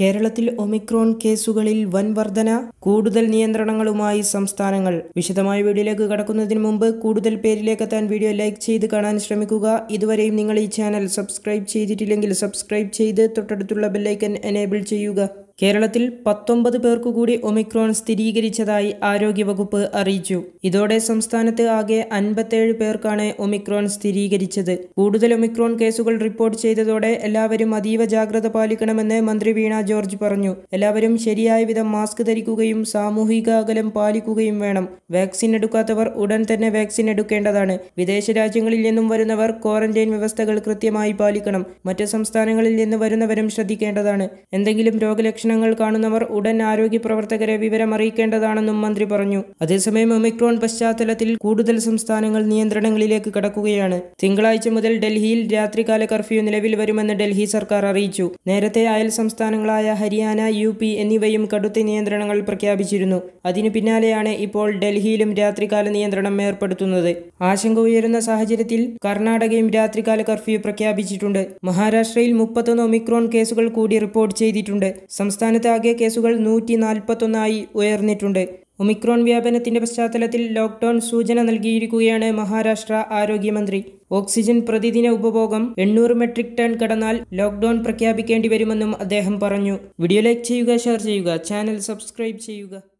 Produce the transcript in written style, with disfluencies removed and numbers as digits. കേരളത്തിൽ ഒമിക്രോൺ കേസുകളിൽ വൻ വർധന, കൂടുതൽ നിയന്ത്രണങ്ങളുമായി സംസ്ഥാനങ്ങൾ. വിശദമായ വീഡിയോയിലേക്ക് കടക്കുന്നതിന് മുമ്പ് കൂടുതൽ പേരിലേക്കെത്താൻ വീഡിയോ ലൈക്ക് ചെയ്ത് കാണാൻ ശ്രമിക്കുക. ഇതുവരെയും നിങ്ങൾ ഈ ചാനൽ സബ്സ്ക്രൈബ് ചെയ്തിട്ടില്ലെങ്കിൽ സബ്സ്ക്രൈബ് ചെയ്ത് തൊട്ടടുത്തുള്ള ബെല്ലൈക്കൻ എനേബിൾ ചെയ്യുക. കേരളത്തിൽ 19 പേർക്കു കൂടി ഒമിക്രോൺ സ്ഥിരീകരിച്ചതായി ആരോഗ്യവകുപ്പ് അറിയിച്ചു. ഇതോടെ സംസ്ഥാനത്ത് ആകെ 57 പേർക്കാണ് ഒമിക്രോൺ സ്ഥിരീകരിച്ചത്. കൂടുതൽ ഒമിക്രോൺ കേസുകൾ റിപ്പോർട്ട് ചെയ്തതോടെ എല്ലാവരും അതീവ ജാഗ്രത പാലിക്കണമെന്ന് മന്ത്രി വീണ ജോർജ് പറഞ്ഞു. എല്ലാവരും ശരിയായ വിധം മാസ്ക് ധരിക്കുകയും സാമൂഹിക അകലം പാലിക്കുകയും വേണം. വാക്സിൻ എടുക്കാത്തവർ ഉടൻ തന്നെ വാക്സിൻ എടുക്കേണ്ടതാണ്. വിദേശ രാജ്യങ്ങളിൽ നിന്നും വരുന്നവർ ക്വാറന്റൈൻ വ്യവസ്ഥകൾ കൃത്യമായി പാലിക്കണം. മറ്റ് സംസ്ഥാനങ്ങളിൽ നിന്ന് വരുന്നവരും ശ്രദ്ധിക്കേണ്ടതാണ്. എന്തെങ്കിലും രോഗലക്ഷണം കാണുന്നവർ ഉടൻ ആരോഗ്യ പ്രവർത്തകരെ വിവരം അറിയിക്കേണ്ടതാണെന്നും മന്ത്രി പറഞ്ഞു. അതേസമയം ഒമിക്രോൺ പശ്ചാത്തലത്തിൽ കൂടുതൽ സംസ്ഥാനങ്ങൾ നിയന്ത്രണങ്ങളിലേക്ക് കടക്കുകയാണ്. തിങ്കളാഴ്ച മുതൽ ഡൽഹിയിൽ രാത്രികാല കർഫ്യൂ നിലവിൽ വരുമെന്ന് ഡൽഹി സർക്കാർ അറിയിച്ചു. നേരത്തെ അയൽ സംസ്ഥാനങ്ങളായ ഹരിയാന, UP എന്നിവയും കടുത്ത നിയന്ത്രണങ്ങൾ പ്രഖ്യാപിച്ചിരുന്നു. അതിനു പിന്നാലെയാണ് ഇപ്പോൾ ഡൽഹിയിലും രാത്രികാല നിയന്ത്രണം ഏർപ്പെടുത്തുന്നത്. ആശങ്ക ഉയരുന്ന സാഹചര്യത്തിൽ കർണാടകയും രാത്രികാല കർഫ്യൂ പ്രഖ്യാപിച്ചിട്ടുണ്ട്. മഹാരാഷ്ട്രയിൽ 31 ഒമിക്രോൺ കേസുകൾ കൂടി റിപ്പോർട്ട് ചെയ്തിട്ടുണ്ട്. സംസ്ഥാനത്ത് ആകെ കേസുകൾ 141 ഉയർന്നിട്ടുണ്ട്. ഒമിക്രോൺ വ്യാപനത്തിന്റെ പശ്ചാത്തലത്തിൽ ലോക്ക്ഡൌൺ സൂചന നൽകിയിരിക്കുകയാണ് മഹാരാഷ്ട്ര ആരോഗ്യമന്ത്രി. ഓക്സിജൻ പ്രതിദിന ഉപഭോഗം 800 മെട്രിക് ടൺ കടന്നാൽ ലോക്ക്ഡൌൺ പ്രഖ്യാപിക്കേണ്ടി വരുമെന്നും അദ്ദേഹം പറഞ്ഞു. വീഡിയോ ലൈക്ക് ചെയ്യുക, ഷെയർ ചെയ്യുക, ചാനൽ സബ്സ്ക്രൈബ് ചെയ്യുക.